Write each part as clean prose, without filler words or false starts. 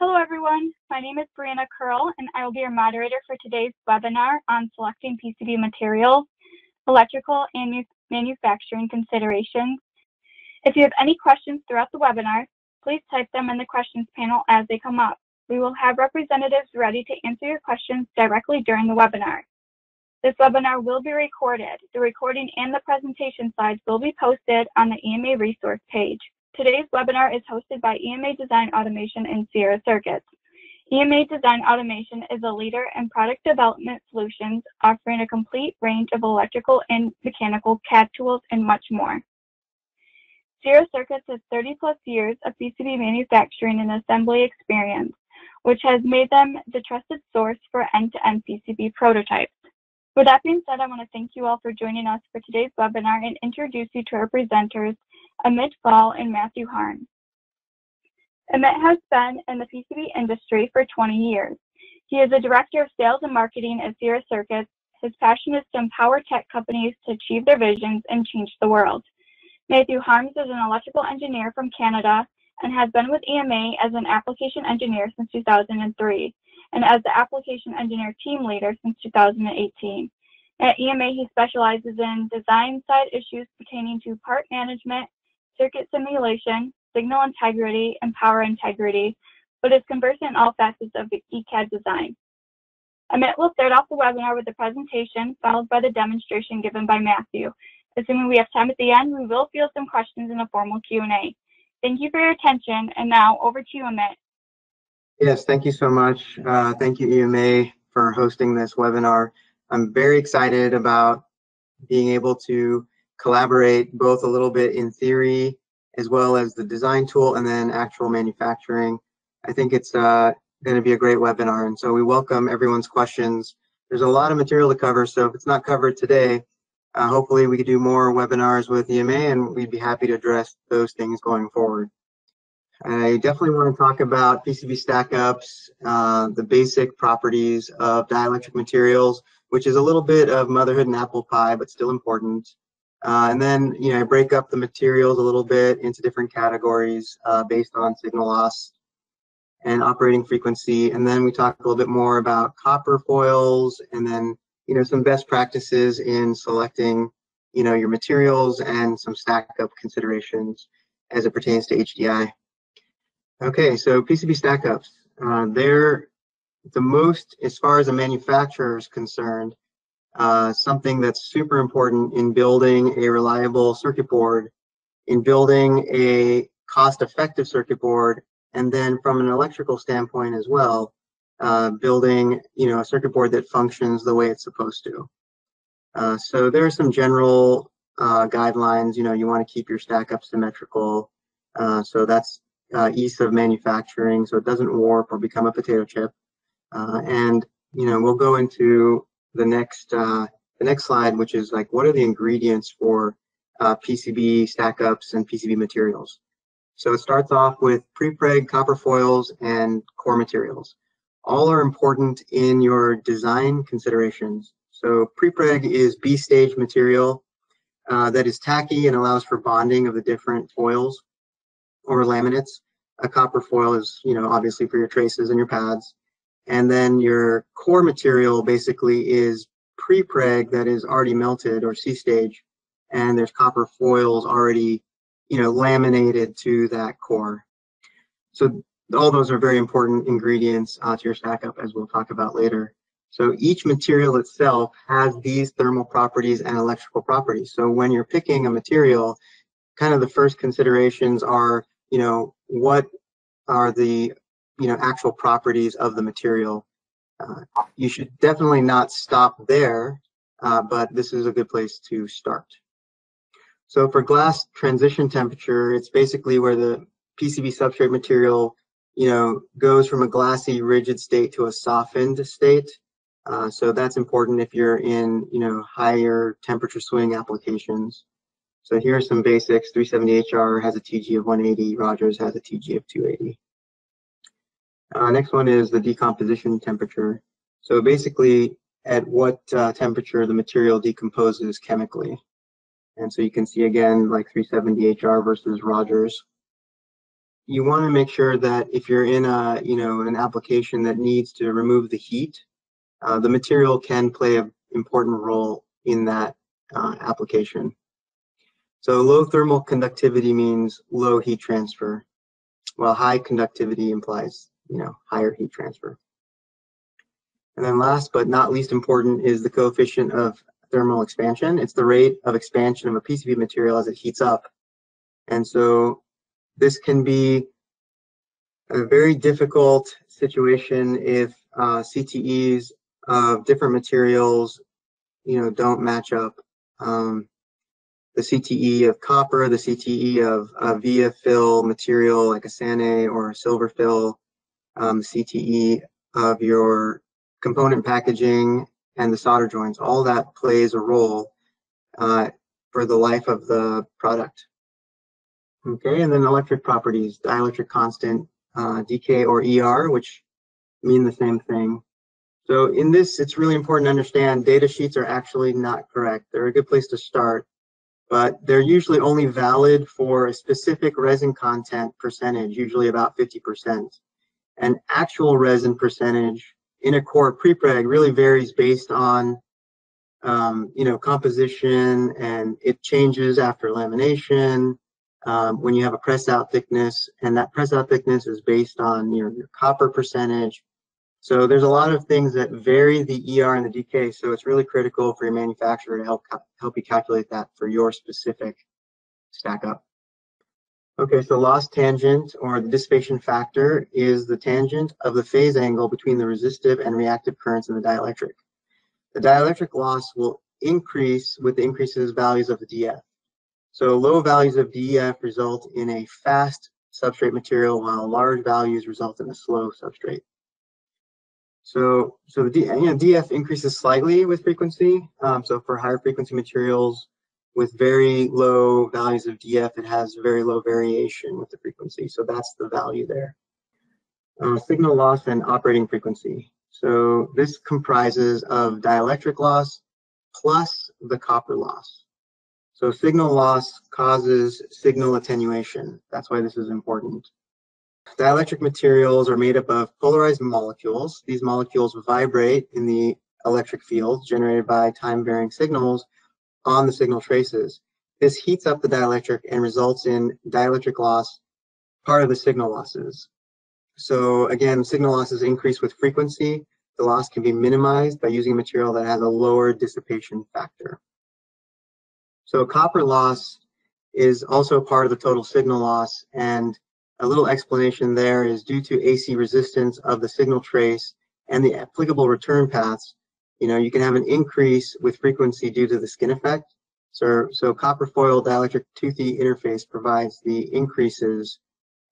Hello everyone, my name is Brianna Curl and I will be your moderator for today's webinar on selecting PCB materials, electrical and manufacturing considerations. If you have any questions throughout the webinar, please type them in the questions panel as they come up. We will have representatives ready to answer your questions directly during the webinar. This webinar will be recorded. The recording and the presentation slides will be posted on the EMA resource page. Today's webinar is hosted by EMA Design Automation and Sierra Circuits. EMA Design Automation is a leader in product development solutions, offering a complete range of electrical and mechanical CAD tools and much more. Sierra Circuits has 30-plus years of PCB manufacturing and assembly experience, which has made them the trusted source for end-to-end PCB prototypes. With that being said, I want to thank you all for joining us for today's webinar and introduce you to our presenters, Amit Bahl and Matthew Harms. Amit has been in the PCB industry for 20 years. He is a director of sales and marketing at Sierra Circuits. His passion is to empower tech companies to achieve their visions and change the world. Matthew Harms is an electrical engineer from Canada and has been with EMA as an application engineer since 2003 and as the application engineer team leader since 2018. At EMA, he specializes in design side issues pertaining to part management, circuit simulation, signal integrity, and power integrity, but is conversant in all facets of ECAD design. Amit will start off the webinar with the presentation, followed by the demonstration given by Matthew. Assuming we have time at the end, we will field some questions in a formal Q&A. Thank you for your attention, and now over to you, Amit. Yes, thank you so much. Thank you, EMA, for hosting this webinar. I'm very excited about being able to collaborate both a little bit in theory as well as the design tool and then actual manufacturing. I think it's going to be a great webinar, and so we welcome everyone's questions. There's a lot of material to cover, so if it's not covered today, hopefully we could do more webinars with EMA and we'd be happy to address those things going forward. I definitely want to talk about PCB stack-ups, the basic properties of dielectric materials, which is a little bit of motherhood and apple pie, but still important. And then, you know, I break up the materials a little bit into different categories based on signal loss and operating frequency. And then we talk a little bit more about copper foils and then, you know, some best practices in selecting, you know, your materials and some stack up considerations as it pertains to HDI. Okay, so PCB stack ups. They're the most, as far as a manufacturer is concerned, something that's super important in building a reliable circuit board, in building a cost-effective circuit board, and then from an electrical standpoint as well, building, you know, a circuit board that functions the way it's supposed to. So there are some general guidelines. You know, you want to keep your stack up symmetrical, so that's ease of manufacturing, so it doesn't warp or become a potato chip. And you know, we'll go into the next slide, which is like, what are the ingredients for PCB stack ups and PCB materials? So it starts off with prepreg, copper foils, and core materials. All are important in your design considerations. So prepreg is B stage material that is tacky and allows for bonding of the different foils or laminates. A copper foil is, you know, obviously for your traces and your pads. And then your core material basically is prepreg that is already melted, or C stage, and there's copper foils already, you know, laminated to that core. So all those are very important ingredients to your stack up, as we'll talk about later. So each material itself has these thermal properties and electrical properties. So when you're picking a material, kind of the first considerations are, you know, what are the, you know, actual properties of the material. You should definitely not stop there, but this is a good place to start. So for glass transition temperature, it's basically where the PCB substrate material, you know, goes from a glassy rigid state to a softened state. So that's important if you're in, you know, higher temperature swing applications. So here are some basics. 370HR has a TG of 180, Rogers has a TG of 280. Next one is the decomposition temperature. So basically at what temperature the material decomposes chemically. And so you can see again, like 370HR versus Rogers. you want to make sure that if you're in a, an application that needs to remove the heat, the material can play an important role in that application. So low thermal conductivity means low heat transfer, while high conductivity implies, higher heat transfer. And then last but not least important is the coefficient of thermal expansion. It's the rate of expansion of a PCB material as it heats up. And so this can be a very difficult situation if CTEs of different materials, don't match up. The CTE of copper, the CTE of a via fill material like a sane or a silver fill, CTE of your component packaging and the solder joints, all that plays a role for the life of the product. Okay, and then electric properties, dielectric constant, decay or ER, which mean the same thing. So in this, it's really important to understand data sheets are actually not correct. They're a good place to start, but they're usually only valid for a specific resin content percentage, usually about 50%. And actual resin percentage in a core prepreg really varies based on composition, and it changes after lamination, when you have a press out thickness, and that press out thickness is based on your copper percentage. So there's a lot of things that vary the ER and the decay, so it's really critical for your manufacturer to help you calculate that for your specific stack up. Okay, so loss tangent, or the dissipation factor, is the tangent of the phase angle between the resistive and reactive currents in the dielectric. The dielectric loss will increase with the increases values of the DF. So low values of DF result in a fast substrate material, while large values result in a slow substrate. So the DF increases slightly with frequency. So for higher frequency materials with very low values of DF, it has very low variation with the frequency. So that's the value there. Signal loss and operating frequency. So this comprises of dielectric loss plus the copper loss. So signal loss causes signal attenuation. That's why this is important. Dielectric materials are made up of polarized molecules. These molecules vibrate in the electric fields generated by time-varying signals on the signal traces. This heats up the dielectric and results in dielectric loss, part of the signal losses. So again, signal losses increase with frequency. The loss can be minimized by using a material that has a lower dissipation factor. So copper loss is also part of the total signal loss, and a little explanation there is due to AC resistance of the signal trace and the applicable return paths, you can have an increase with frequency due to the skin effect. So copper foil dielectric toothy interface provides the increases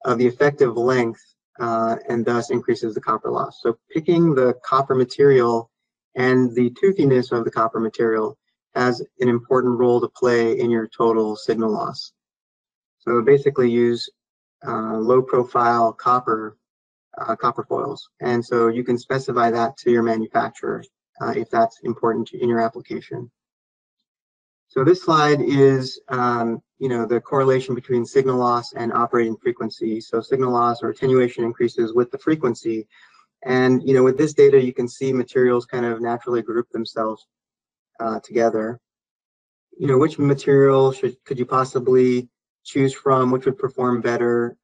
of the effective length and thus increases the copper loss. So picking the copper material and the toothiness of the copper material has an important role to play in your total signal loss. So basically use low profile copper copper foils, and so you can specify that to your manufacturer if that's important in your application. So this slide is the correlation between signal loss and operating frequency. So signal loss or attenuation increases with the frequency, and with this data you can see materials kind of naturally group themselves together. Which material could you possibly choose from, which would perform better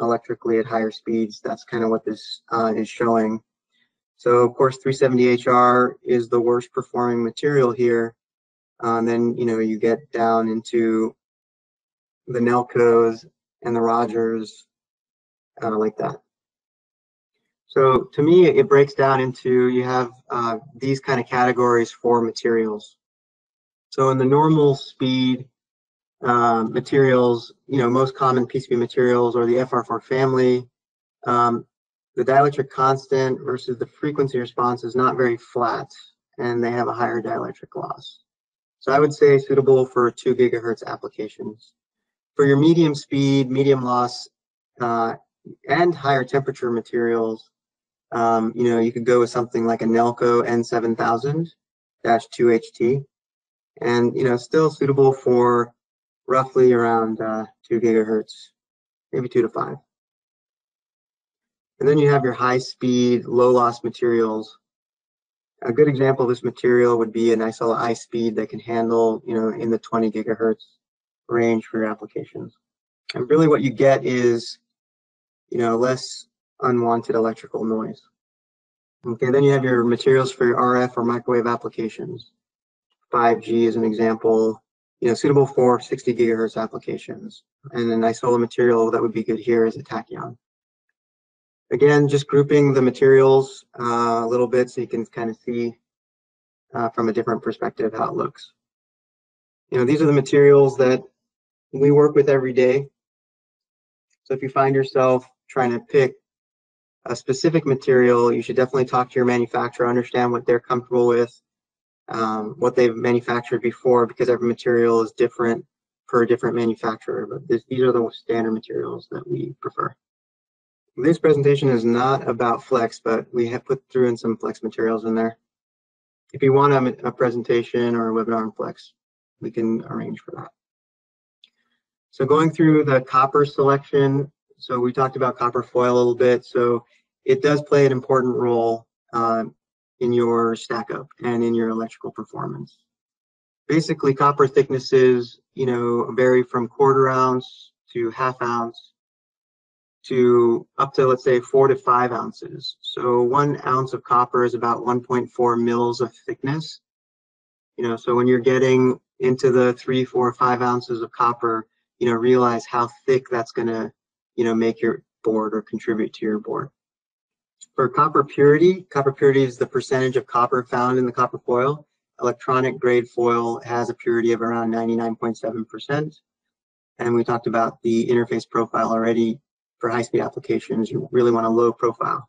electrically at higher speeds? That's kind of what this is showing. So of course 370HR is the worst performing material here. Then you get down into the Nelcos and the Rogers like that. So to me it breaks down into, you have these kind of categories for materials. So in the normal speed materials, most common PCB materials are the FR4 family. The dielectric constant versus the frequency response is not very flat, and they have a higher dielectric loss. So I would say suitable for 2 GHz applications. For your medium speed, medium loss, and higher temperature materials, you could go with something like a Nelco N7000-2HT, and still suitable for roughly around 2 GHz, maybe 2 to 5. And then you have your high speed, low loss materials. A good example of this material would be an Isola I-Speed that can handle, in the 20 gigahertz range for your applications. And really what you get is, less unwanted electrical noise. Okay, then you have your materials for your RF or microwave applications. 5G is an example, suitable for 60 gigahertz applications. And an Isola material that would be good here is a Tachyon. Again, just grouping the materials a little bit so you can kind of see from a different perspective how it looks. These are the materials that we work with every day. So if you find yourself trying to pick a specific material, you should definitely talk to your manufacturer, understand what they're comfortable with, what they've manufactured before, because every material is different for a different manufacturer. But these are the standard materials that we prefer. This presentation is not about flex, but we have put through in some flex materials in there. If you want a presentation or a webinar on flex, we can arrange for that. So going through the copper selection, so we talked about copper foil a little bit. So it does play an important role in your stack up and in your electrical performance. Basically, copper thicknesses, vary from 1/4 ounce to 1/2 ounce. To up to, let's say, 4 to 5 ounces. So 1 ounce of copper is about 1.4 mils of thickness. So when you're getting into the 3, 4, 5 ounces of copper, realize how thick that's gonna, make your board or contribute to your board. For copper purity is the percentage of copper found in the copper foil. Electronic grade foil has a purity of around 99.7%. And we talked about the interface profile already. For high-speed applications, you really want a low profile.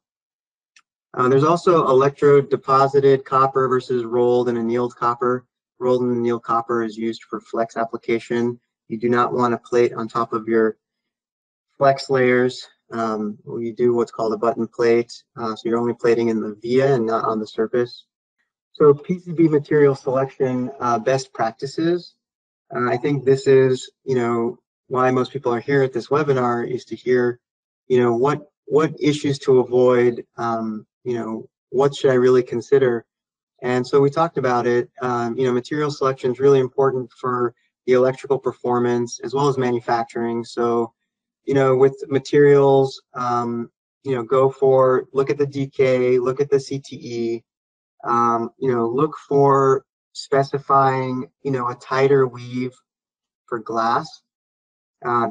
There's also electro-deposited copper versus rolled and annealed copper. Rolled and annealed copper is used for flex application. You do not want a plate on top of your flex layers. You do what's called a button plate, so you're only plating in the via and not on the surface. So PCB material selection best practices. I think this is, why most people are here at this webinar is to hear, what issues to avoid, what should I really consider? And so we talked about it, material selection is really important for the electrical performance as well as manufacturing. So, with materials, look at the DK, look at the CTE, look for specifying, a tighter weave for glass.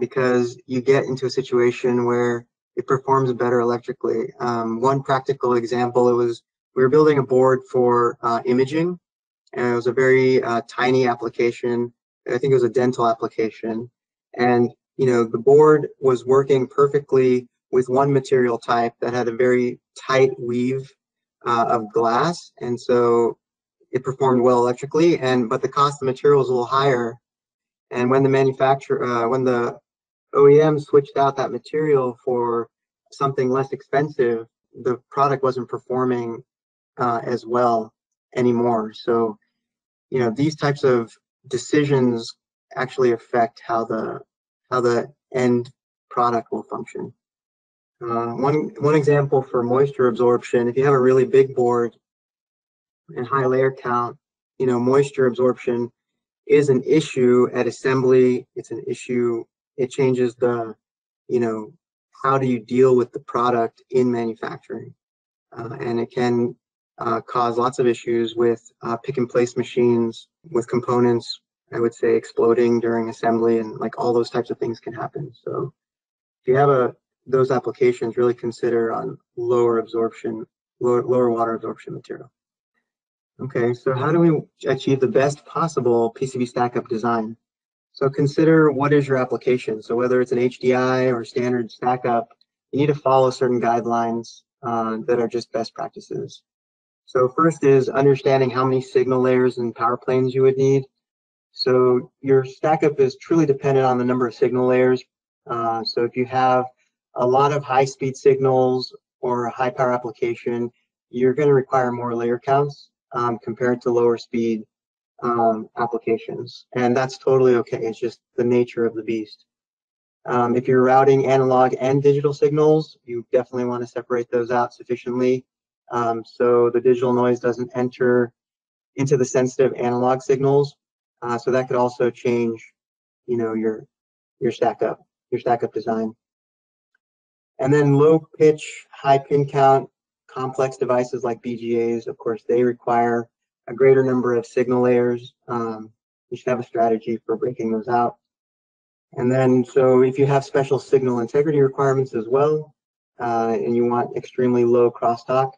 Because you get into a situation where it performs better electrically. One practical example, we were building a board for imaging, and it was a very tiny application. I think it was a dental application. And, the board was working perfectly with one material type that had a very tight weave of glass. And so it performed well electrically, but the cost of the material was a little higher. And when the manufacturer, when the OEM switched out that material for something less expensive, the product wasn't performing as well anymore. So, these types of decisions actually affect how the end product will function. One example for moisture absorption: if you have a really big board and high layer count, moisture absorption is an issue at assembly. It's an issue. It changes the, how do you deal with the product in manufacturing? And it can cause lots of issues with pick and place machines, with components, I would say, exploding during assembly, and all those types of things can happen. So if you have those applications, really consider on lower water absorption material. Okay, so how do we achieve the best possible PCB stack-up design? So consider what is your application. So whether it's an HDI or standard stack-up, you need to follow certain guidelines that are just best practices. So first is understanding how many signal layers and power planes you would need. So your stack-up is truly dependent on the number of signal layers. So if you have a lot of high-speed signals or a high-power application, you're going to require more layer counts. Compared to lower speed applications. And that's totally okay. It's just the nature of the beast. If you're routing analog and digital signals, you definitely want to separate those out sufficiently so the digital noise doesn't enter into the sensitive analog signals. So that could also change, you know, your stack up design. And then low pitch, high pin count, complex devices like BGAs, of course, they require a greater number of signal layers. You should have a strategy for breaking those out. And then, so if you have special signal integrity requirements as well, and you want extremely low crosstalk,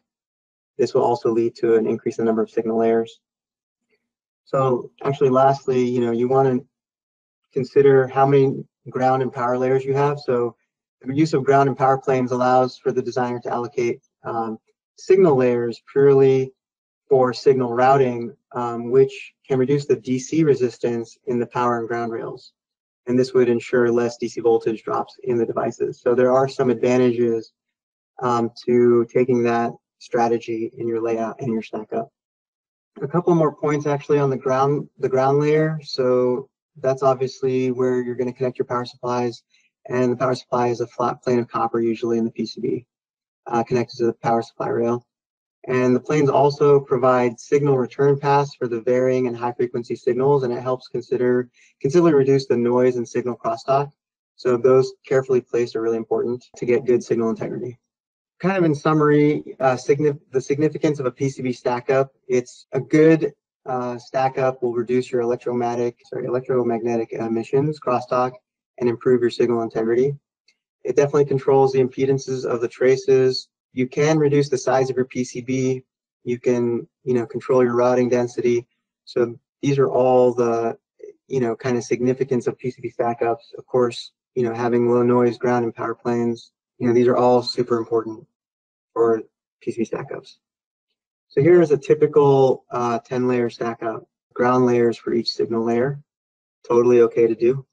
this will also lead to an increase in the number of signal layers. So actually, lastly, you know, you want to consider how many ground and power layers you have. So the use of ground and power planes allows for the designer to allocate signal layers purely for signal routing, which can reduce the DC resistance in the power and ground rails. And this would ensure less DC voltage drops in the devices. So there are some advantages to taking that strategy in your layout and your stack up. A couple more points actually on the ground layer. So that's obviously where you're going to connect your power supplies, and the power supply is a flat plane of copper usually in the PCB connected to the power supply rail. And the planes also provide signal return paths for the varying and high frequency signals, and it helps considerably reduce the noise and signal crosstalk. So those carefully placed are really important to get good signal integrity. Kind of in summary, the significance of a PCB stack up, it's a good stack up will reduce your electromagnetic emissions, crosstalk, and improve your signal integrity. It definitely controls the impedances of the traces. You can reduce the size of your PCB. You can, you know, control your routing density. So these are all the, you know, kind of significance of PCB stack ups. Of course, you know, having low noise, ground and power planes, you know, these are all super important for PCB stack ups. So here is a typical 10 layer stack up, ground layers for each signal layer. Totally okay to do.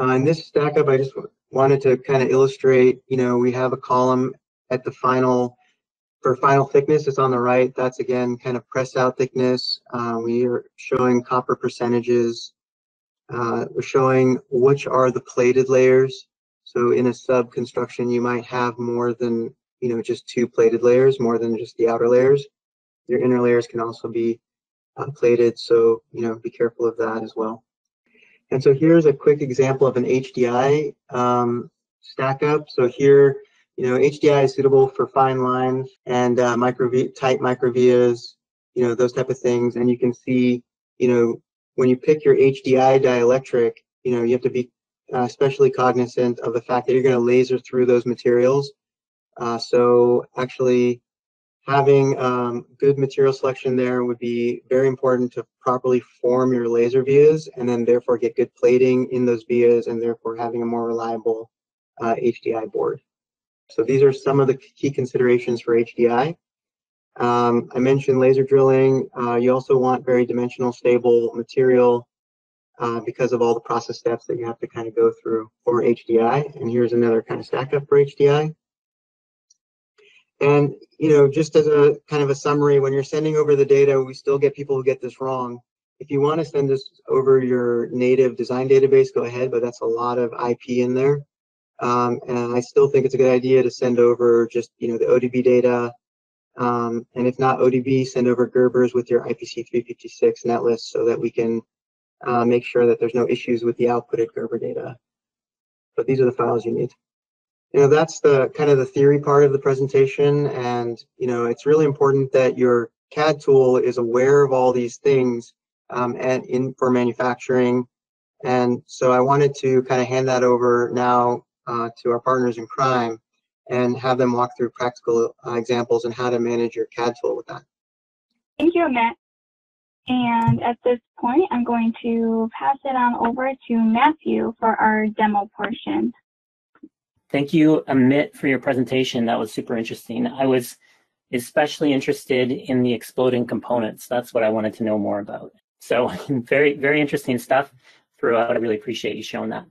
In this stack up, I just wanted to kind of illustrate, you know, we have a column at the final thickness. It's on the right. That's again kind of press out thickness. We are showing copper percentages. We're showing which are the plated layers. So in a sub construction, you might have more than, you know, just two plated layers, more than just the outer layers. Your inner layers can also be plated. So, you know, be careful of that as well. And so here's a quick example of an HDI stack up. So here, you know, HDI is suitable for fine lines and tight microvias, you know, those type of things. And you can see, you know, when you pick your HDI dielectric, you know, you have to be especially cognizant of the fact that you're going to laser through those materials. So actually having good material selection there would be very important to properly form your laser vias and then therefore get good plating in those vias and therefore having a more reliable HDI board. So these are some of the key considerations for HDI. I mentioned laser drilling. You also want very dimensional stable material because of all the process steps that you have to kind of go through for HDI. And here's another kind of stack up for HDI. And, you know, just as a kind of a summary, when you're sending over the data, we still get people who get this wrong. If you want to send this over your native design database, go ahead, but that's a lot of IP in there. And I still think it's a good idea to send over just, you know, the ODB data. And if not ODB, send over Gerbers with your IPC 356 netlist so that we can make sure that there's no issues with the outputted Gerber data. But these are the files you need. You know, that's the kind of the theory part of the presentation. And, you know, it's really important that your CAD tool is aware of all these things for manufacturing. And so I wanted to kind of hand that over now to our partners in crime and have them walk through practical examples on how to manage your CAD tool with that. Thank you, Amit. And at this point, I'm going to pass it on over to Matthew for our demo portion. Thank you, Amit, for your presentation. That was super interesting. I was especially interested in the exploding components. That's what I wanted to know more about. So very, very interesting stuff throughout. I really appreciate you showing that.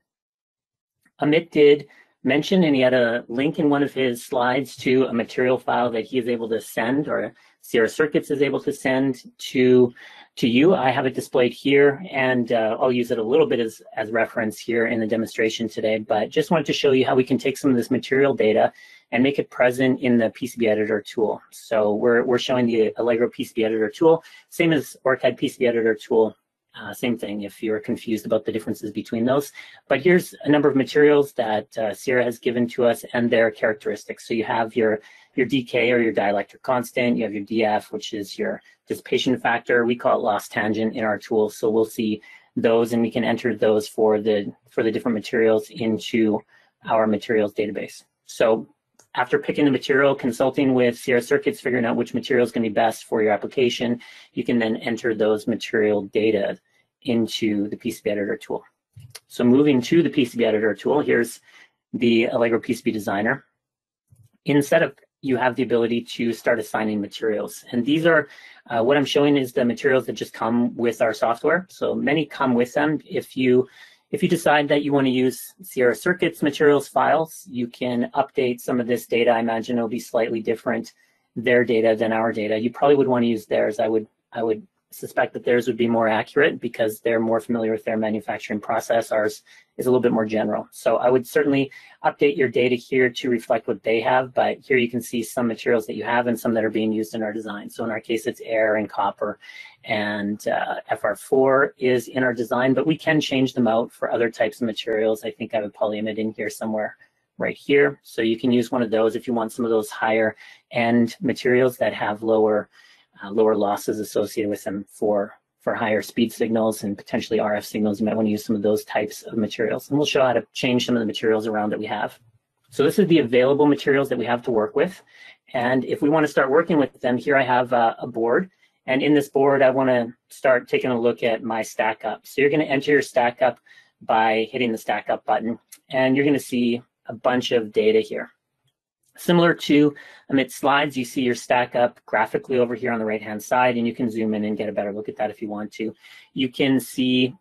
Amit did mentioned, and he had a link in one of his slides to a material file that he is able to send, or Sierra Circuits is able to send to you. I have it displayed here, and I'll use it a little bit as reference here in the demonstration today, but just wanted to show you how we can take some of this material data and make it present in the PCB editor tool. So we're showing the Allegro PCB editor tool, same as OrCAD PCB editor tool. Same thing if you're confused about the differences between those. But here's a number of materials that Sierra has given to us and their characteristics. So you have your DK, or your dielectric constant, you have your DF, which is your dissipation factor. We call it loss tangent in our tool. So we'll see those, and we can enter those for the different materials into our materials database. So after picking the material, consulting with Sierra Circuits, figuring out which material is going to be best for your application, you can then enter those material data into the PCB editor tool. So moving to the PCB editor tool, here's the Allegro PCB designer. In setup, you have the ability to start assigning materials. And these are, what I'm showing is the materials that just come with our software. So many come with them. If you decide that you want to use Sierra Circuits materials files, you can update some of this data. I imagine it'll be slightly different, their data than our data. You probably would want to use theirs. I would suspect that theirs would be more accurate because they're more familiar with their manufacturing process. Ours is a little bit more general. So I would certainly update your data here to reflect what they have, but here you can see some materials that you have and some that are being used in our design. So in our case, it's air and copper, and FR4 is in our design, but we can change them out for other types of materials. I think I have a polyimide in here somewhere right here. So you can use one of those if you want some of those higher end materials that have lower losses associated with them for higher speed signals and potentially RF signals. You might want to use some of those types of materials. And we'll show how to change some of the materials around that we have. So this is the available materials that we have to work with. And if we want to start working with them, here I have a board. And in this board, I want to start taking a look at my stack up. So you're going to enter your stack up by hitting the stack up button. And you're going to see a bunch of data here. Similar to Amit's slides, you see your stack up graphically over here on the right-hand side, and you can zoom in and get a better look at that if you want to. You can see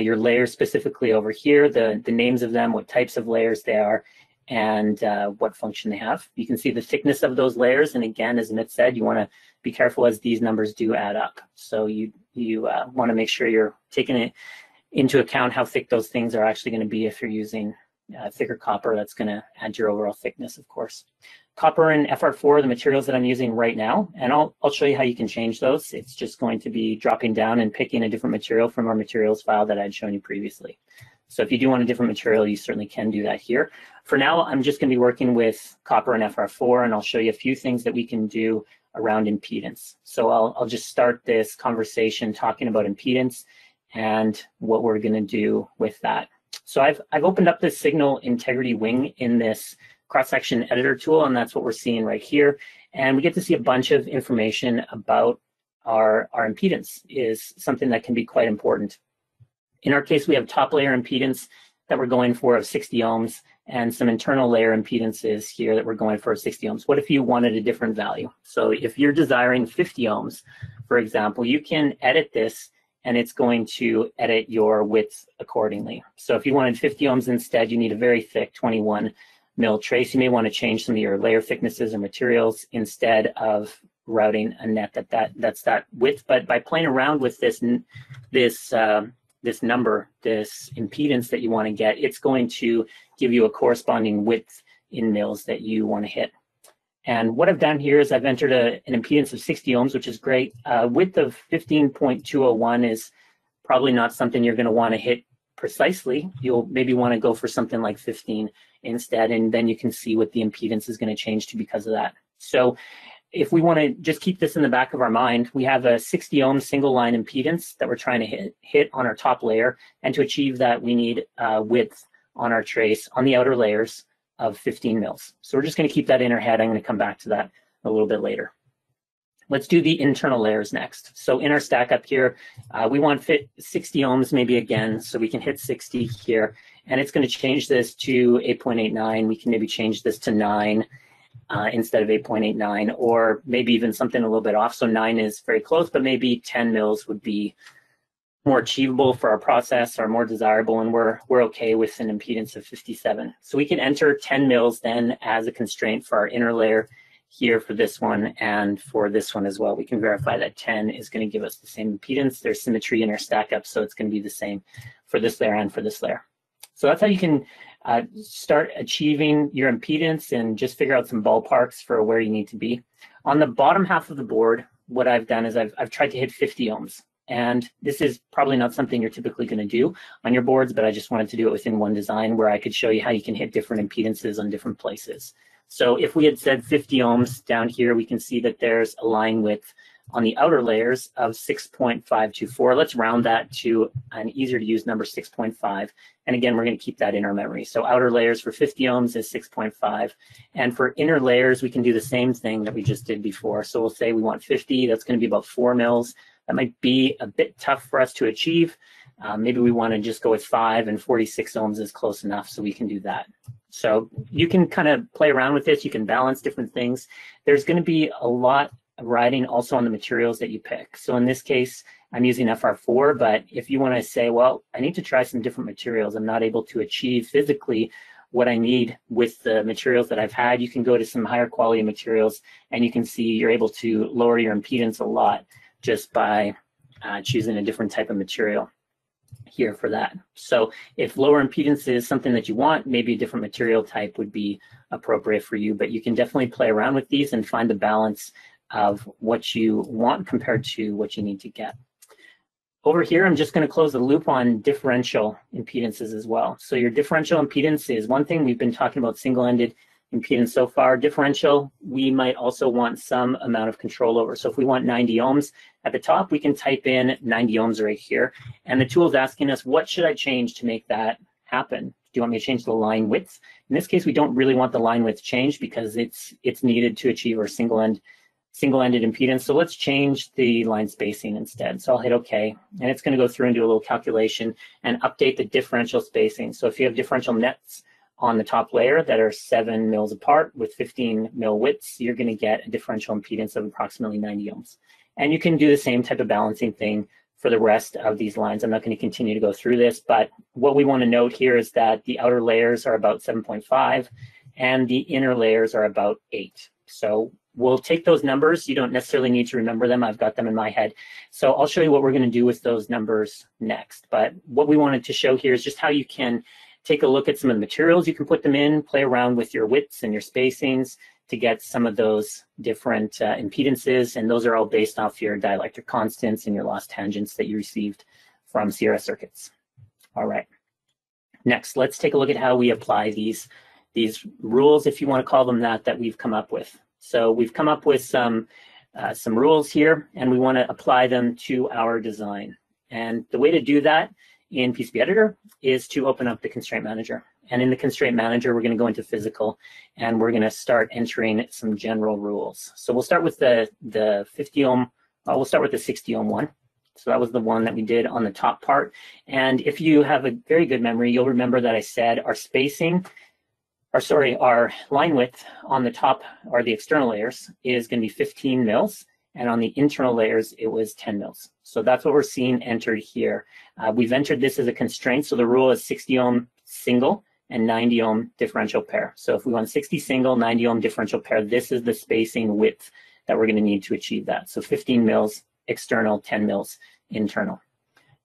your layers specifically over here, the names of them, what types of layers they are, and what function they have. You can see the thickness of those layers, and again, as Amit said, you want to be careful as these numbers do add up. So you want to make sure you're taking it into account how thick those things are actually going to be if you're using thicker copper. That's going to add your overall thickness, of course. Copper and FR4 are the materials that I'm using right now, and I'll show you how you can change those. It's just going to be dropping down and picking a different material from our materials file that I'd shown you previously. So if you do want a different material, you certainly can do that here. For now, I'm just going to be working with copper and FR4, and I'll show you a few things that we can do around impedance. So I'll just start this conversation talking about impedance and what we're going to do with that. So I've opened up this signal integrity wing in this cross-section editor tool, and that's what we're seeing right here. And we get to see a bunch of information about our impedance is something that can be quite important. In our case, we have top layer impedance that we're going for of 60 ohms and some internal layer impedances here that we're going for 60 ohms. What if you wanted a different value? So if you're desiring 50 ohms, for example, you can edit this, and it's going to edit your width accordingly. So if you wanted 50 ohms instead, you need a very thick 21 mil trace. You may want to change some of your layer thicknesses or materials instead of routing a net that's that width. But by playing around with this number, this impedance that you want to get, it's going to give you a corresponding width in mils that you want to hit. And what I've done here is I've entered an impedance of 60 ohms, which is great. Width of 15.201 is probably not something you're going to want to hit precisely. You'll maybe want to go for something like 15 instead, and then you can see what the impedance is going to change to because of that. So if we want to just keep this in the back of our mind, we have a 60 ohm single line impedance that we're trying to hit on our top layer. And to achieve that, we need width on our trace on the outer layers of 15 mils. So we're just going to keep that in our head. I'm going to come back to that a little bit later. Let's do the internal layers next. So in our stack up here, we want fit 60 ohms maybe again, so we can hit 60 here, and it's going to change this to 8.89. We can maybe change this to 9 instead of 8.89, or maybe even something a little bit off. So 9 is very close, but maybe 10 mils would be more achievable for our process, are more desirable, and we're okay with an impedance of 57. So we can enter 10 mils then as a constraint for our inner layer here for this one and for this one as well. We can verify that 10 is going to give us the same impedance. There's symmetry in our stack up, so it's going to be the same for this layer and for this layer. So that's how you can start achieving your impedance and just figure out some ballparks for where you need to be. On the bottom half of the board, what I've done is I've tried to hit 50 ohms. And this is probably not something you're typically going to do on your boards, but I just wanted to do it within one design where I could show you how you can hit different impedances on different places. So if we had said 50 ohms down here, we can see that there's a line width on the outer layers of 6.524. Let's round that to an easier to use number, 6.5. And again, we're going to keep that in our memory. So outer layers for 50 ohms is 6.5. And for inner layers, we can do the same thing that we just did before. So we'll say we want 50. That's going to be about 4 mils. That might be a bit tough for us to achieve. Maybe we want to just go with 5, and 46 ohms is close enough, so we can do that. So you can kind of play around with this. You can balance different things. There's going to be a lot of riding also on the materials that you pick. So in this case, I'm using FR4, but if you want to say, well, I need to try some different materials, I'm not able to achieve physically what I need with the materials that I've had, you can go to some higher quality materials, and you can see you're able to lower your impedance a lot just by choosing a different type of material here for that. So if lower impedance is something that you want, maybe a different material type would be appropriate for you, but you can definitely play around with these and find the balance of what you want compared to what you need to get. Over here, I'm just going to close the loop on differential impedances as well. So your differential impedance is one thing. We've been talking about single-ended impedance so far. Differential, we might also want some amount of control over. So if we want 90 ohms at the top, we can type in 90 ohms right here. And the tool's asking us, what should I change to make that happen? Do you want me to change the line width? In this case, we don't really want the line width changed because it's needed to achieve our single-ended impedance. So let's change the line spacing instead. So I'll hit OK, and it's going to go through and do a little calculation and update the differential spacing. So if you have differential nets on the top layer that are 7 mils apart with 15 mil widths, you're going to get a differential impedance of approximately 90 ohms. And you can do the same type of balancing thing for the rest of these lines. I'm not going to continue to go through this, but what we want to note here is that the outer layers are about 7.5 and the inner layers are about 8. So we'll take those numbers. You don't necessarily need to remember them. I've got them in my head. So I'll show you what we're going to do with those numbers next. But what we wanted to show here is just how you can take a look at some of the materials you can put them in, play around with your widths and your spacings to get some of those different impedances. And those are all based off your dielectric constants and your loss tangents that you received from Sierra Circuits. All right, next, let's take a look at how we apply these rules, if you want to call them that we've come up with. So we've come up with some rules here, and we want to apply them to our design. And the way to do that in PCB Editor is to open up the Constraint Manager. And in the Constraint Manager, we're going to go into Physical, and we're going to start entering some general rules. So we'll start with the 50 ohm, we'll start with the 60 ohm one. So that was the one that we did on the top part. And if you have a very good memory, you'll remember that I said our spacing, our line width on the top, or the external layers, is going to be 15 mils. And on the internal layers, it was 10 mils. So that's what we're seeing entered here. We've entered this as a constraint. So the rule is 60 ohm single and 90 ohm differential pair. So if we want 60 single, 90 ohm differential pair, this is the spacing width that we're going to need to achieve that. So 15 mils external, 10 mils internal.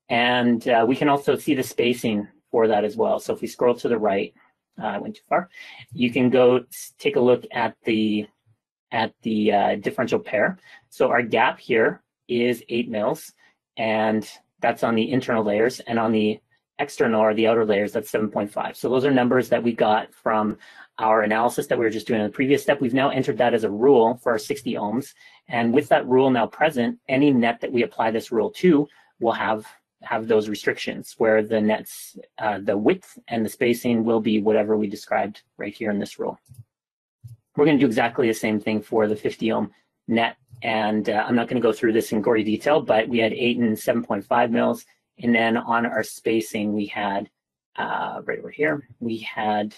And we can also see the spacing for that as well. So if we scroll to the right, I went too far, you can go take a look at the differential pair. So our gap here is 8 mils, and that's on the internal layers, and on the external or the outer layers, that's 7.5. So those are numbers that we got from our analysis that we were just doing in the previous step. We've now entered that as a rule for our 60 ohms. And with that rule now present, any net that we apply this rule to will have those restrictions where the nets, the width and the spacing will be whatever we described right here in this rule. We're going to do exactly the same thing for the 50 ohm net. And I'm not going to go through this in gory detail, but we had 8 and 7.5 mils. And then on our spacing, we had, right over here, we had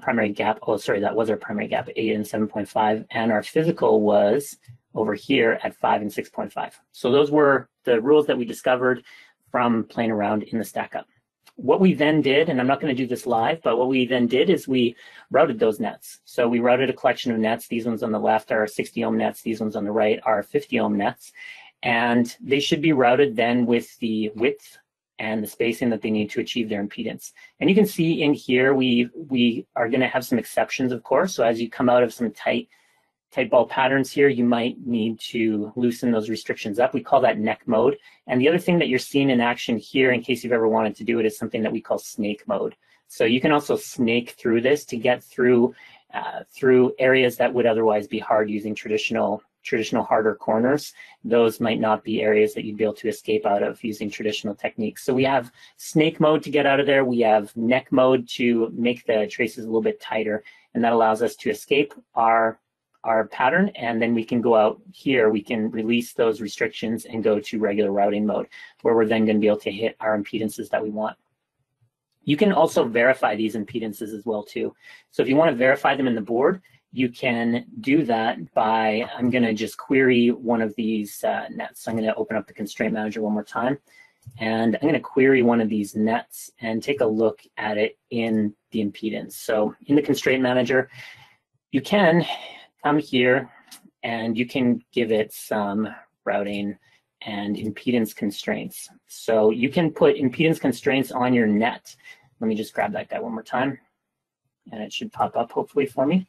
primary gap. Oh, sorry, that was our primary gap, 8 and 7.5. And our physical was over here at 5 and 6.5. So those were the rules that we discovered from playing around in the stack up. What we then did, and I'm not going to do this live, but what we then did is we routed those nets. So we routed a collection of nets. These ones on the left are 60 ohm nets. These ones on the right are 50 ohm nets. And they should be routed then with the width and the spacing that they need to achieve their impedance. And you can see in here, we are going to have some exceptions, of course. So as you come out of some tight ball patterns here, you might need to loosen those restrictions up. We call that neck mode. And the other thing that you're seeing in action here, in case you've ever wanted to do it, is something that we call snake mode. So you can also snake through this to get through areas that would otherwise be hard using traditional harder corners. Those might not be areas that you'd be able to escape out of using traditional techniques. So we have snake mode to get out of there. We have neck mode to make the traces a little bit tighter, and that allows us to escape our pattern, and then we can go out here, we can release those restrictions and go to regular routing mode, where we're then going to be able to hit our impedances that we want. You can also verify these impedances as well too. So if you want to verify them in the board, you can do that by, I'm going to just query one of these nets. I'm going to open up the constraint manager one more time, and I'm going to query one of these nets and take a look at it in the impedance. So in the constraint manager, you can come here and you can give it some routing and impedance constraints. So you can put impedance constraints on your net. Let me just grab that guy one more time, and it should pop up hopefully for me.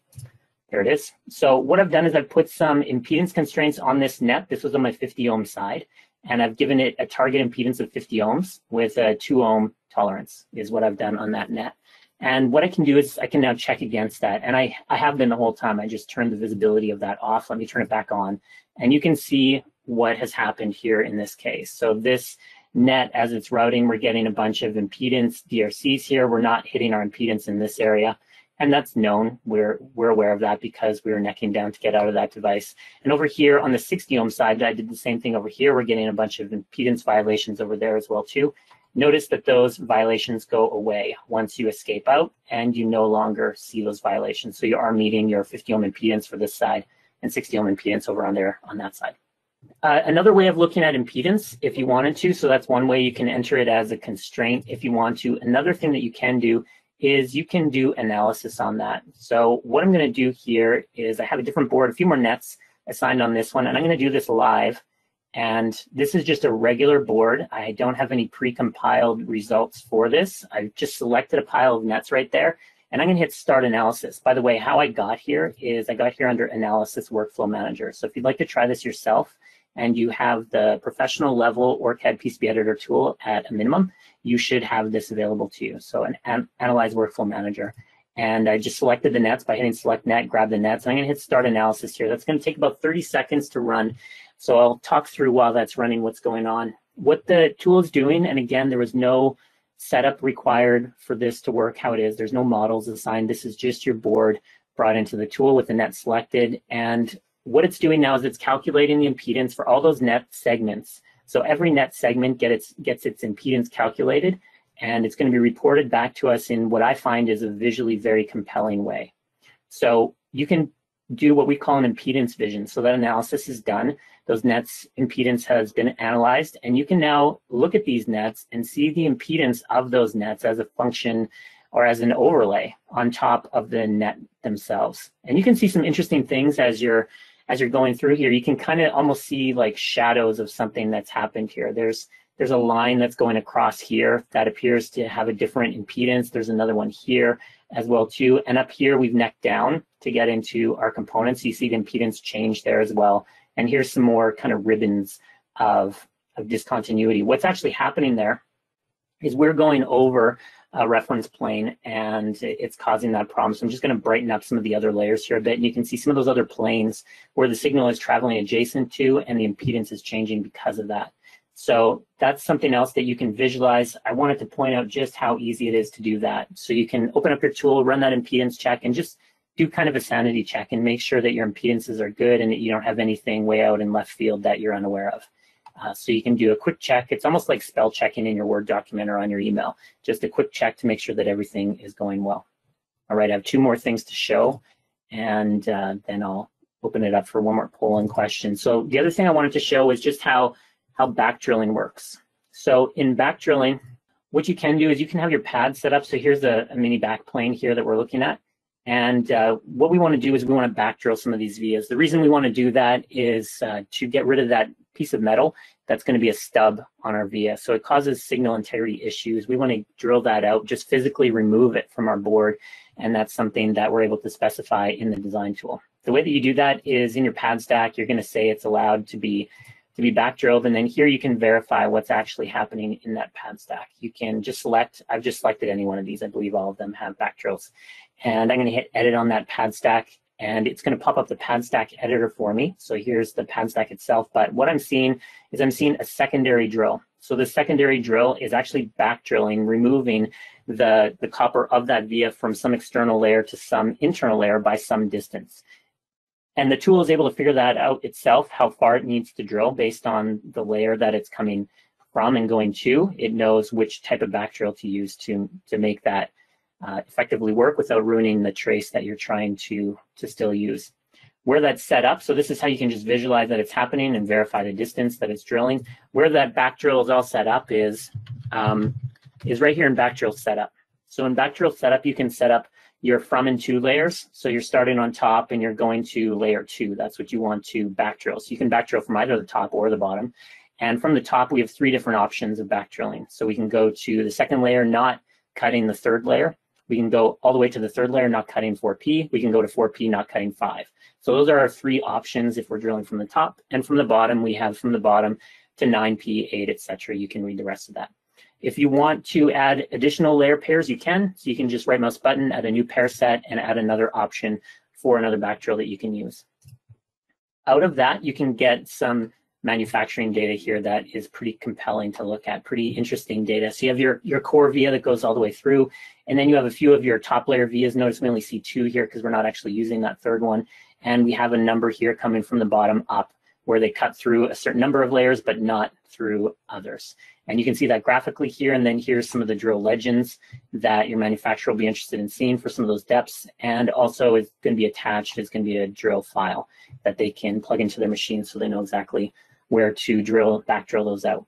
There it is. So what I've done is I've put some impedance constraints on this net. This was on my 50 ohm side, and I've given it a target impedance of 50 ohms with a 2 ohm tolerance is what I've done on that net. And what I can do is I can now check against that. And I have been the whole time. I just turned the visibility of that off. Let me turn it back on. And you can see what has happened here in this case. So this net, as it's routing, we're getting a bunch of impedance DRCs here. We're not hitting our impedance in this area. And that's known. We're aware of that because we were necking down to get out of that device. And over here on the 60 ohm side, I did the same thing over here. We're getting a bunch of impedance violations over there as well too. Notice that those violations go away once you escape out, and you no longer see those violations. So you are meeting your 50 ohm impedance for this side and 60 ohm impedance over on there on that side. Another way of looking at impedance, if you wanted to, so that's one way you can enter it as a constraint if you want to. Another thing that you can do is you can do analysis on that. So what I'm going to do here is I have a different board, a few more nets assigned on this one, and I'm going to do this live. And this is just a regular board. I don't have any pre-compiled results for this. I've just selected a pile of nets right there, and I'm going to hit start analysis. By the way, how I got here is I got here under analysis workflow manager. So if you'd like to try this yourself, and you have the professional level OrCAD PCB editor tool at a minimum, you should have this available to you. So an analyze workflow manager. And I just selected the nets by hitting select net, grab the nets. And I'm going to hit start analysis here. That's going to take about 30 seconds to run. So I'll talk through while that's running what's going on, what the tool is doing. And again, there was no setup required for this to work how it is. There's no models assigned. This is just your board brought into the tool with the net selected. And what it's doing now is it's calculating the impedance for all those net segments. So every net segment gets its impedance calculated, and it's going to be reported back to us in what I find is a visually very compelling way. So you can do what we call an impedance vision. So that analysis is done. Those nets impedance has been analyzed, and you can now look at these nets and see the impedance of those nets as a function or as an overlay on top of the net themselves. And you can see some interesting things as you're going through here. You can kind of almost see like shadows of something that's happened here. There's a line that's going across here that appears to have a different impedance. There's another one here as well too. And up here, we've necked down to get into our components. You see the impedance change there as well. And here's some more kind of ribbons of discontinuity. What's actually happening there is we're going over a reference plane, and it's causing that problem. So I'm just going to brighten up some of the other layers here a bit, and you can see some of those other planes where the signal is traveling adjacent to, and the impedance is changing because of that. So that's something else that you can visualize. I wanted to point out just how easy it is to do that. So you can open up your tool, run that impedance check, and just do kind of a sanity check and make sure that your impedances are good and that you don't have anything way out in left field that you're unaware of. So you can do a quick check. It's almost like spell checking in your Word document or on your email. Just a quick check to make sure that everything is going well. All right, I have two more things to show, and then I'll open it up for one more polling question. So the other thing I wanted to show is just how back drilling works. So in back drilling, what you can do is you can have your pad set up. So here's a mini back plane here that we're looking at. And what we want to do is we want to back drill some of these vias. The reason we want to do that is to get rid of that piece of metal that's going to be a stub on our via. So it causes signal integrity issues. We want to drill that out, just physically remove it from our board. And that's something that we're able to specify in the design tool. The way that you do that is in your pad stack, you're going to say it's allowed to be back drilled. And then here you can verify what's actually happening in that pad stack. You can just select, I've just selected any one of these. I believe all of them have back drills. And I'm going to hit edit on that pad stack, and it's going to pop up the pad stack editor for me. So here's the pad stack itself. But what I'm seeing is I'm seeing a secondary drill. So the secondary drill is actually back drilling, removing the copper of that via from some external layer to some internal layer by some distance. And the tool is able to figure that out itself, how far it needs to drill based on the layer that it's coming from and going to. It knows which type of back drill to use to make that effectively work without ruining the trace that you're trying to still use. Where that's set up, so this is how you can just visualize that it's happening and verify the distance that it's drilling. Where that back drill is all set up is right here in back drill setup. So in back drill setup, you can set up your from and to layers. So you're starting on top and you're going to layer two. That's what you want to back drill. So you can back drill from either the top or the bottom. And from the top, we have three different options of back drilling. So we can go to the second layer, not cutting the third layer. We can go all the way to the third layer, not cutting 4P. We can go to 4P, not cutting 5. So those are our three options if we're drilling from the top. And from the bottom, we have from the bottom to 9P, 8, etc. You can read the rest of that. If you want to add additional layer pairs, you can. So you can just right mouse button, add a new pair set, and add another option for another back drill that you can use. Out of that, you can get some manufacturing data here that is pretty compelling to look at, pretty interesting data. So you have your core via that goes all the way through, and then you have a few of your top layer vias. Notice we only see two here because we're not actually using that third one. And we have a number here coming from the bottom up where they cut through a certain number of layers, but not through others. And you can see that graphically here, and then here's some of the drill legends that your manufacturer will be interested in seeing for some of those depths. And also it's going to be attached, it's going to be a drill file that they can plug into their machine so they know exactly where to drill, back drill those out.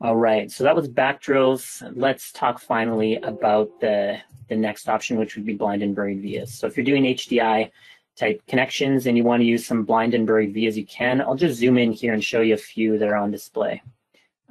All right, so that was back drills. Let's talk finally about the next option, which would be blind and buried vias. So if you're doing HDI type connections and you want to use some blind and buried vias, you can. I'll just zoom in here and show you a few that are on display.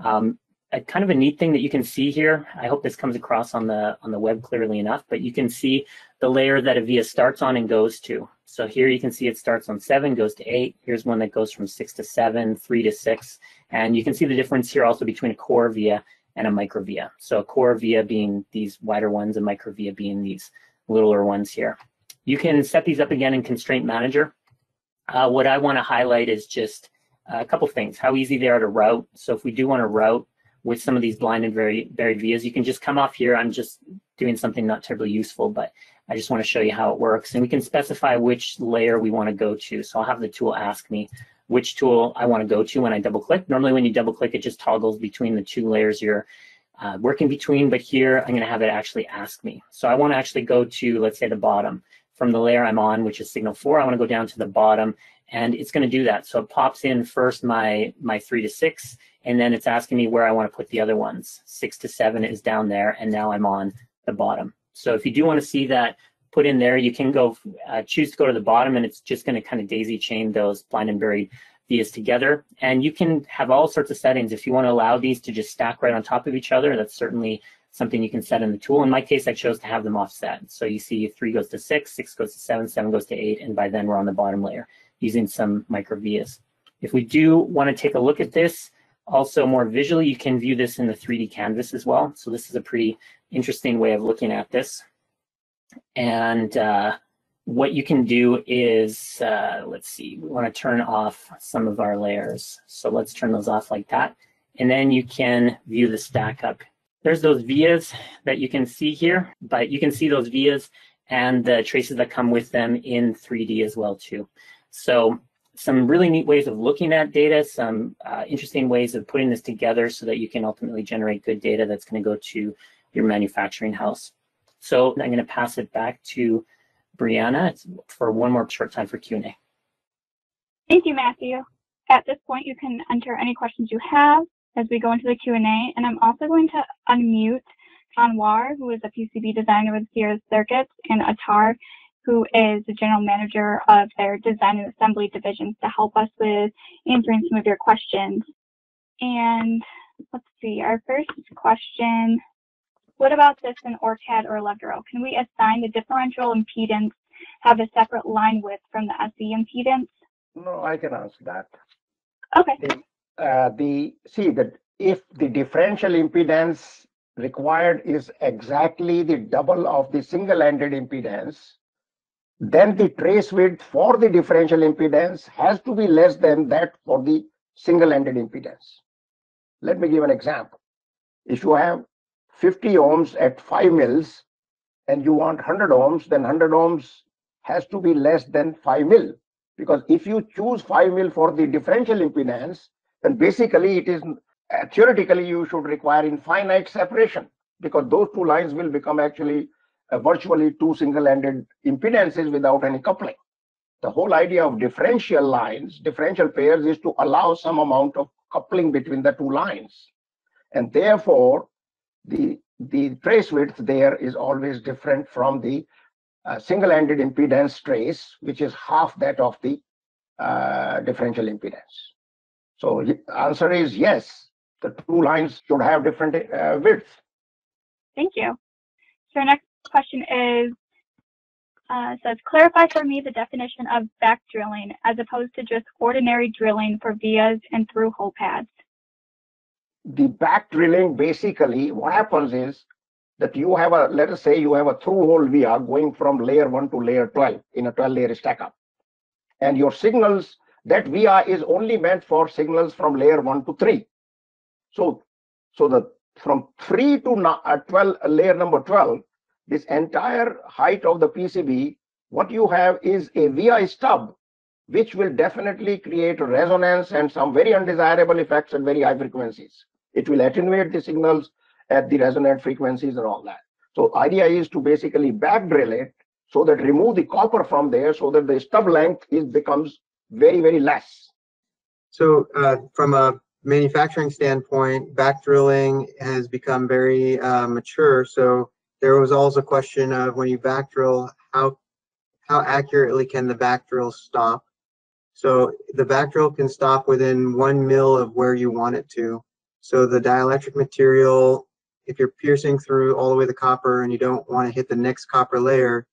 Kind of a neat thing that you can see here, I hope this comes across on the web clearly enough, but you can see the layer that a via starts on and goes to. So here you can see it starts on 7, goes to 8. Here's one that goes from 6 to 7, 3 to 6. And you can see the difference here also between a core via and a micro via. So a core via being these wider ones and micro via being these littler ones here. You can set these up again in Constraint Manager. What I want to highlight is just a couple things, how easy they are to route. So if we do want to route with some of these blind and buried vias, you can just come off here. I'm just doing something not terribly useful, but I just want to show you how it works. And we can specify which layer we want to go to. So I'll have the tool ask me which tool I want to go to when I double click. Normally when you double click, it just toggles between the two layers you're working between, but here I'm going to have it actually ask me. So I want to actually go to, let's say, the bottom. From the layer I'm on, which is signal 4, I want to go down to the bottom, and it's going to do that. So it pops in first my 3 to 6, and then it's asking me where I want to put the other ones. 6 to 7 is down there, and now I'm on the bottom. So if you do want to see that put in there, you can go choose to go to the bottom, and it's just going to kind of daisy chain those blind and buried vias together. And you can have all sorts of settings. If you want to allow these to just stack right on top of each other, that's certainly something you can set in the tool. In my case, I chose to have them offset. So you see 3 goes to 6, 6 goes to 7, 7 goes to 8, and by then we're on the bottom layer using some micro vias. If we do want to take a look at this, also more visually, you can view this in the 3D canvas as well. So this is a pretty interesting way of looking at this. And what you can do is, let's see, we want to turn off some of our layers. So let's turn those off like that. And then you can view the stack up. There's those vias that you can see here, but you can see those vias and the traces that come with them in 3D as well too. So some really neat ways of looking at data, some interesting ways of putting this together so that you can ultimately generate good data that's going to go to your manufacturing house. So I'm going to pass it back to Brianna for one more short time for Q&A. Thank you, Matthew. At this point, you can enter any questions you have as we go into the Q&A, and I'm also going to unmute John War, who is a PCB designer with Sierra Circuits, and Atar, who is the general manager of their design and assembly divisions, to help us with answering some of your questions. And let's see, our first question, what about this in OrCAD or Allegro? Can we assign the differential impedance, have a separate line width from the SE impedance? No, I can answer that. Okay. If the differential impedance required is exactly the double of the single-ended impedance, then the trace width for the differential impedance has to be less than that for the single-ended impedance. Let me give an example. If you have 50 ohms at 5 mils and you want 100 ohms, then 100 ohms has to be less than 5 mil. Because if you choose 5 mil for the differential impedance, then basically it is, theoretically, you should require infinite separation, because those two lines will become actually virtually two single-ended impedances without any coupling. The whole idea of differential lines, differential pairs, is to allow some amount of coupling between the two lines. And therefore, the trace width there is always different from the single-ended impedance trace, which is half that of the differential impedance. So the answer is yes, the two lines should have different widths. Thank you. So our next question is, says, clarify for me the definition of back drilling as opposed to just ordinary drilling for vias and through-hole pads. The back drilling, basically what happens is that you have a, let us say you have a through-hole via going from layer 1 to layer 12 in a 12-layer stack-up. And your signals, that via is only meant for signals from layer 1 to 3. So from 3 to 12, layer number 12, this entire height of the PCB, what you have is a VI stub, which will definitely create a resonance and some very undesirable effects at very high frequencies. It will attenuate the signals at the resonant frequencies and all that. So the idea is to basically back drill it so that remove the copper from there so that the stub length becomes very, very less. So from a manufacturing standpoint, back drilling has become very mature. So there was also a question of when you back drill, how accurately can the back drill stop? So the back drill can stop within 1 mil of where you want it to. So the dielectric material, if you're piercing through all the way the copper and you don't want to hit the next copper layer,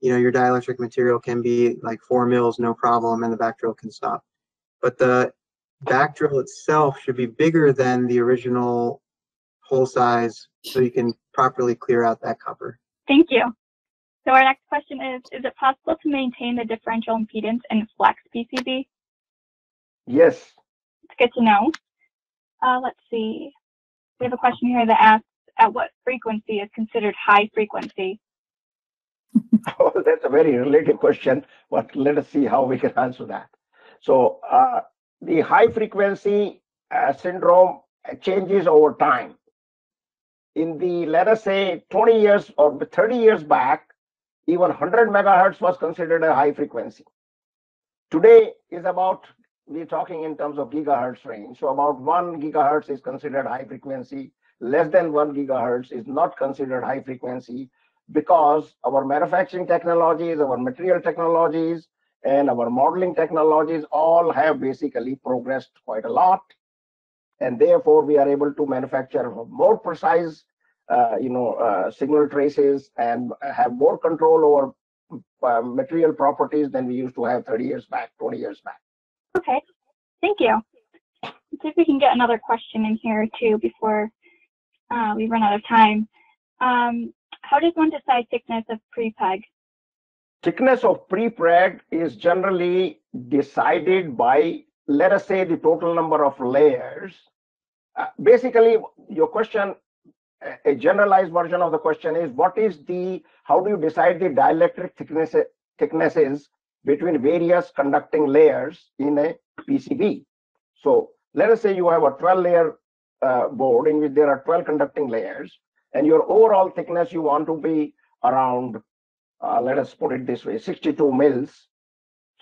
you know, your dielectric material can be like 4 mils, no problem, and the back drill can stop. But the back drill itself should be bigger than the original hole size so you can properly clear out that copper. Thank you. So our next question is it possible to maintain the differential impedance in flex PCB? Yes. It's good to know. Let's see. We have a question here that asks, at what frequency is considered high frequency? Oh, that's a very related question, but let us see how we can answer that. So the high frequency syndrome changes over time. In the, let us say, 20 years or 30 years back, even 100 megahertz was considered a high frequency. Today is about, we're talking in terms of gigahertz range. So about 1 gigahertz is considered high frequency. Less than 1 gigahertz is not considered high frequency, because our manufacturing technologies, our material technologies, and our modeling technologies all have basically progressed quite a lot. And therefore, we are able to manufacture more precise signal traces and have more control over material properties than we used to have 30 years back, 20 years back. Okay, thank you. Let's see if we can get another question in here too before we run out of time. How does one decide thickness of prepreg? Thickness of prepreg is generally decided by, let us say, the total number of layers. Basically, your question, a generalized version of the question is, what is the, how do you decide the dielectric thicknesses between various conducting layers in a PCB? So let us say you have a 12-layer board in which there are 12 conducting layers, and your overall thickness you want to be around, let us put it this way, 62 mils.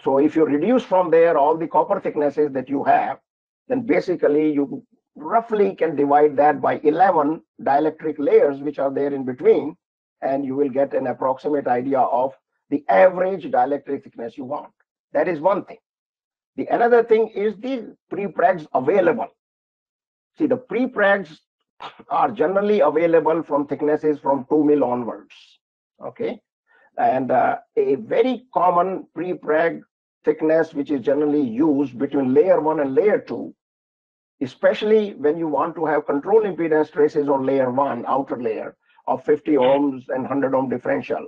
So if you reduce from there all the copper thicknesses that you have, then basically you roughly can divide that by 11 dielectric layers which are there in between, and you will get an approximate idea of the average dielectric thickness you want. That is one thing. The another thing is the prepregs available. See, the prepregs are generally available from thicknesses from 2 mil onwards. Okay, and a very common prepreg thickness which is generally used between layer 1 and layer 2, especially when you want to have control impedance traces on layer 1, outer layer, of 50 ohms and 100 ohm differential,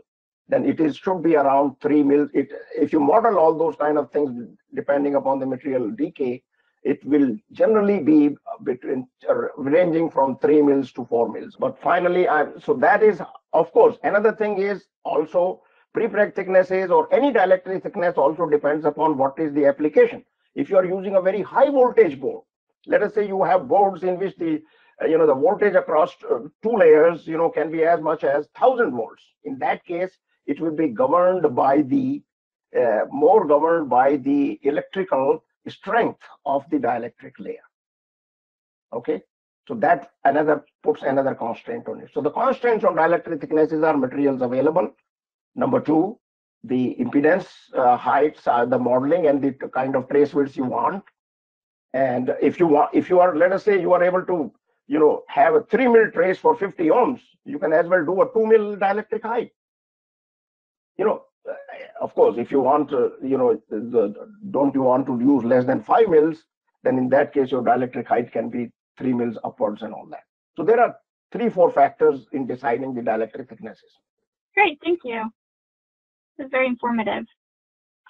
then it is should be around 3 mil. If you model all those kind of things depending upon the material decay, it will generally be between ranging from 3 mils to 4 mils. But finally, so that is, of course, another thing is also prepreg thicknesses or any dielectric thickness also depends upon what is the application. If you are using a very high voltage board, let us say you have boards in which the the voltage across two layers can be as much as 1000 volts. In that case, it will be governed by the more governed by the electrical strength of the dielectric layer. Okay, so that another puts another constraint on it. So the constraints on dielectric thicknesses are materials available. Number two, the impedance heights are the modeling and the kind of trace widths you want. And if you want, if you are, let us say you are able to have a 3 mil trace for 50 ohms, you can as well do a 2 mil dielectric height. Of course, if you want don't you want to use less than 5 mils, then in that case your dielectric height can be 3 mils upwards and all that. So there are 3-4 factors in deciding the dielectric thicknesses. Great, thank you. This is very informative.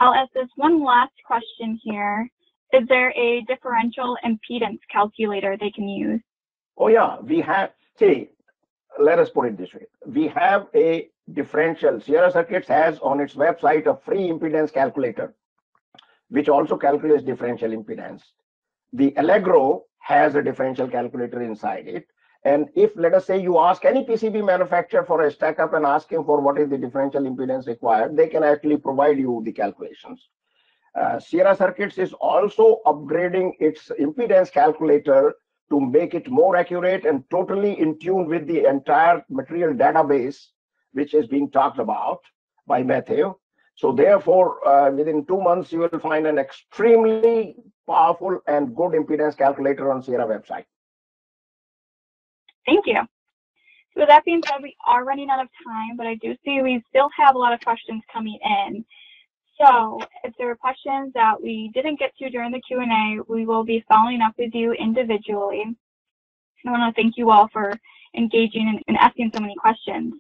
I'll ask this one last question here. Is there a differential impedance calculator they can use? Oh yeah, we have, see, let us put it this way. We have a differential. Sierra Circuits has on its website a free impedance calculator, which also calculates differential impedance. The Allegro has a differential calculator inside it. And if, let us say, you ask any PCB manufacturer for a stack up and ask him for what is the differential impedance required, they can actually provide you the calculations. Sierra Circuits is also upgrading its impedance calculator to make it more accurate and totally in tune with the entire material database which is being talked about by Matthew. So therefore, within 2 months, you will find an extremely powerful and good impedance calculator on Sierra website. Thank you. So with that being said, we are running out of time, but I do see we still have a lot of questions coming in. So if there are questions that we didn't get to during the Q&A, we will be following up with you individually. I want to thank you all for engaging and asking so many questions.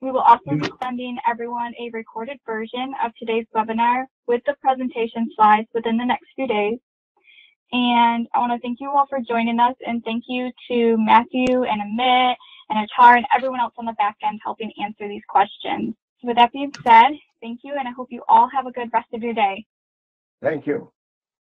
We will also be sending everyone a recorded version of today's webinar with the presentation slides within the next few days. And I want to thank you all for joining us, and thank you to Matthew and Amit and Atar and everyone else on the back end helping answer these questions. So with that being said, thank you, and I hope you all have a good rest of your day. Thank you.